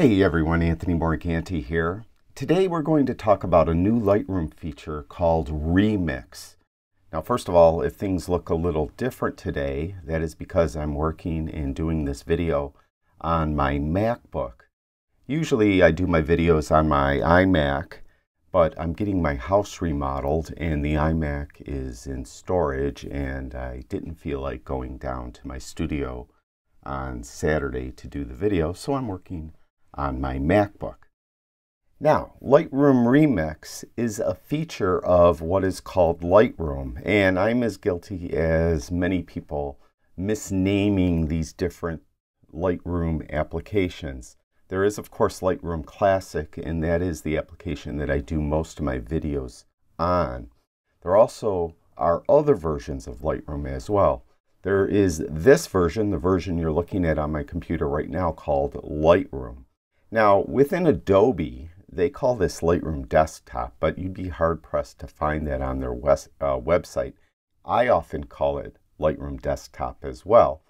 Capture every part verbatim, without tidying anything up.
Hey everyone, Anthony Morganti here. Today we're going to talk about a new Lightroom feature called Remix. Now first of all, if things look a little different today, that is because I'm working and doing this video on my MacBook. Usually I do my videos on my iMac, but I'm getting my house remodeled and the iMac is in storage, and I didn't feel like going down to my studio on Saturday to do the video, so I'm working on my MacBook. Now, Lightroom Remix is a feature of what is called Lightroom, and I'm as guilty as many people misnaming these different Lightroom applications. There is, of course, Lightroom Classic, and that is the application that I do most of my videos on. There also are other versions of Lightroom as well. There is this version, the version you're looking at on my computer right now, called Lightroom. Now, within Adobe, they call this Lightroom Desktop, but you'd be hard-pressed to find that on their west, uh, website. I often call it Lightroom Desktop as well.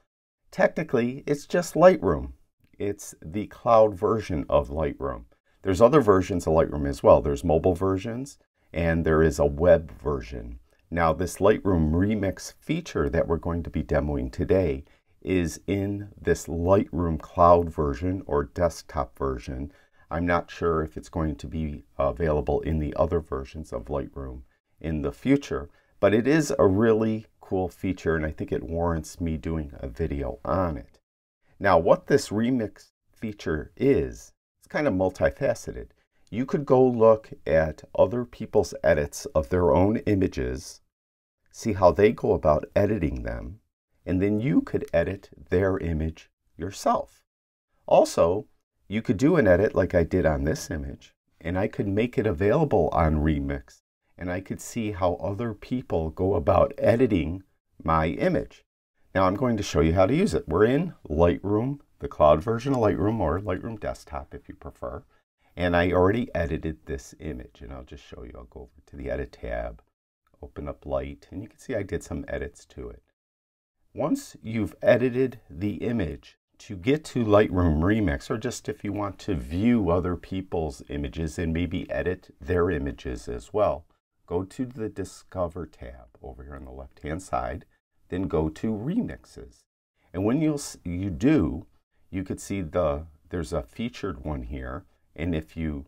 Technically, it's just Lightroom. It's the cloud version of Lightroom. There's other versions of Lightroom as well. There's mobile versions, and there is a web version. Now, this Lightroom Remix feature that we're going to be demoing today is in this Lightroom cloud version or desktop version. I'm not sure if it's going to be available in the other versions of Lightroom in the future, but it is a really cool feature, and I think it warrants me doing a video on it. Now, what this Remix feature is, it's kind of multifaceted. You could go look at other people's edits of their own images, see how they go about editing them, and then you could edit their image yourself. Also, you could do an edit like I did on this image, and I could make it available on Remix, and I could see how other people go about editing my image. Now I'm going to show you how to use it. We're in Lightroom, the cloud version of Lightroom, or Lightroom Desktop if you prefer, and I already edited this image, and I'll just show you. I'll go over to the Edit tab, open up Light, and you can see I did some edits to it. Once you've edited the image, to get to Lightroom Remix, or just if you want to view other people's images and maybe edit their images as well, go to the Discover tab over here on the left-hand side, then go to Remixes. And when you'll, you do, you could see the there's a featured one here, and if you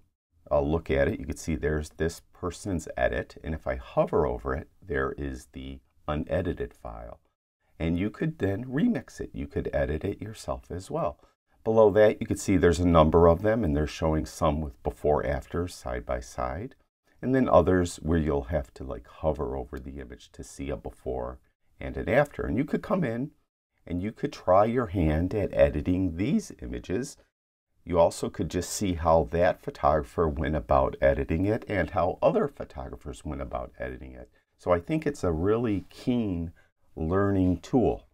uh, look at it, you could see there's this person's edit, and if I hover over it, there is the unedited file. And you could then remix it. You could edit it yourself as well. Below that, you could see there's a number of them, and they're showing some with before afters side by side, and then others where you'll have to like hover over the image to see a before and an after. And you could come in and you could try your hand at editing these images. You also could just see how that photographer went about editing it and how other photographers went about editing it. So I think it's a really keen learning tool.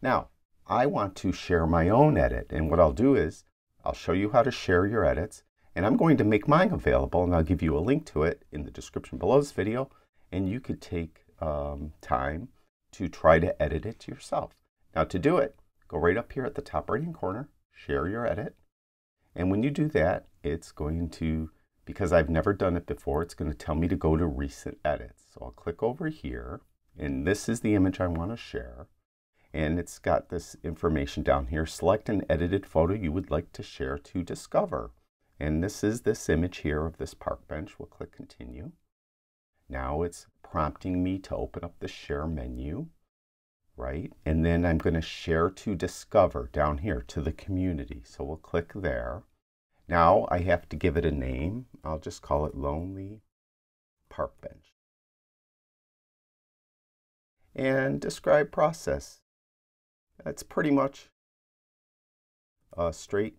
Now, I want to share my own edit, and what I'll do is I'll show you how to share your edits, and I'm going to make mine available, and I'll give you a link to it in the description below this video, and you could take um, time to try to edit it yourself. Now to do it, go right up here at the top right hand corner, share your edit, and when you do that, it's going to, because I've never done it before, it's going to tell me to go to recent edits. So I'll click over here, and this is the image I want to share, and it's got this information down here. Select an edited photo you would like to share to Discover, and this is this image here of this park bench. We'll click continue. Now it's prompting me to open up the share menu, right? And then I'm going to share to Discover down here to the community, so we'll click there. Now I have to give it a name. I'll just call it Lonely Park Bench. And describe process. That's pretty much a straight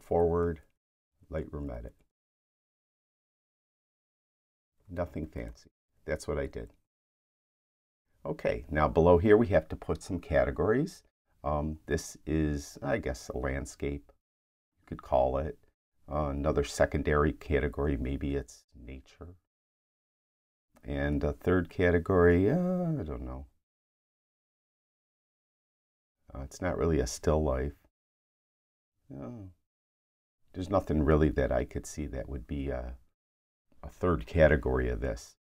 forward Lightroom edit. Nothing fancy. That's what I did. Okay, now below here we have to put some categories. Um, this is, I guess, a landscape, you could call it. Uh, another secondary category, maybe it's nature. And a third category, uh, I don't know. Uh, it's not really a still life. Oh. There's nothing really that I could see that would be a, a third category of this.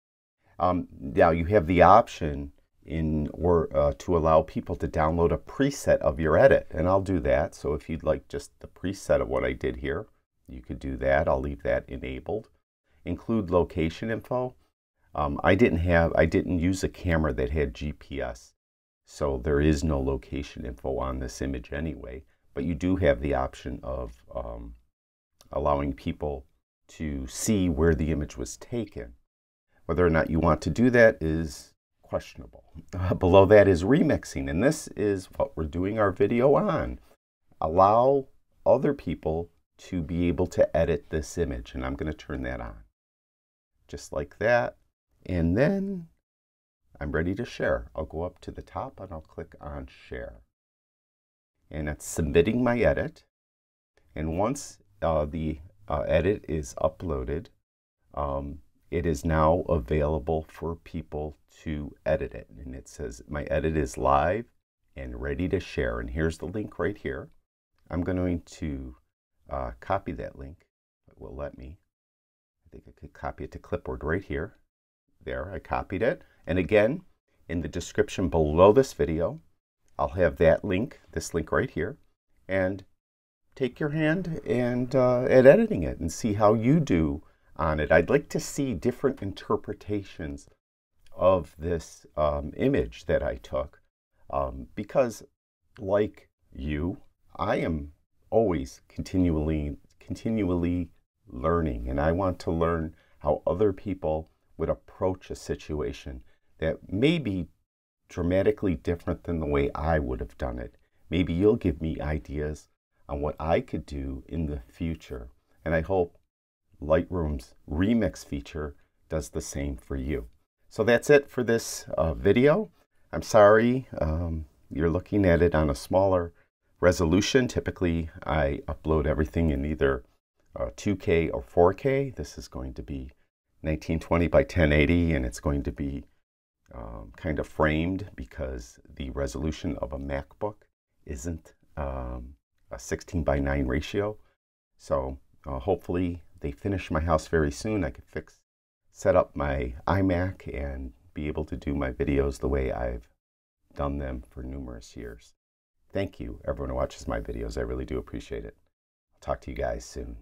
Um, now you have the option in or uh, to allow people to download a preset of your edit, and I'll do that. So if you'd like just the preset of what I did here, you could do that. I'll leave that enabled. Include location info. Um, I didn't have, I didn't use a camera that had G P S, so there is no location info on this image anyway. But you do have the option of um, allowing people to see where the image was taken. Whether or not you want to do that is questionable. Uh, below that is remixing, and this is what we're doing our video on. Allow other people to be able to edit this image, and I'm going to turn that on. Just like that, and then I'm ready to share. I'll go up to the top and I'll click on share. And it's submitting my edit, and once uh, the uh, edit is uploaded, um, it is now available for people to edit it. And it says my edit is live and ready to share. And here's the link right here. I'm going to uh, copy that link. It will let me. I think I could copy it to clipboard right here. There, I copied it. And again, in the description below this video, I'll have that link, this link right here, and take your hand and uh, at editing it and see how you do on it. I'd like to see different interpretations of this um, image that I took um, because, like you, I am always continually, continually learning, and I want to learn how other people would approach a situation that may be dramatically different than the way I would have done it. Maybe you'll give me ideas on what I could do in the future, and I hope Lightroom's Remix feature does the same for you. So that's it for this uh, video. I'm sorry um, you're looking at it on a smaller resolution. Typically I upload everything in either uh, two K or four K. This is going to be nineteen twenty by ten eighty, and it's going to be um, kind of framed because the resolution of a MacBook isn't um, a sixteen by nine ratio. So uh, hopefully they finish my house very soon. I could fix, set up my iMac and be able to do my videos the way I've done them for numerous years. Thank you, everyone who watches my videos. I really do appreciate it. I'll talk to you guys soon.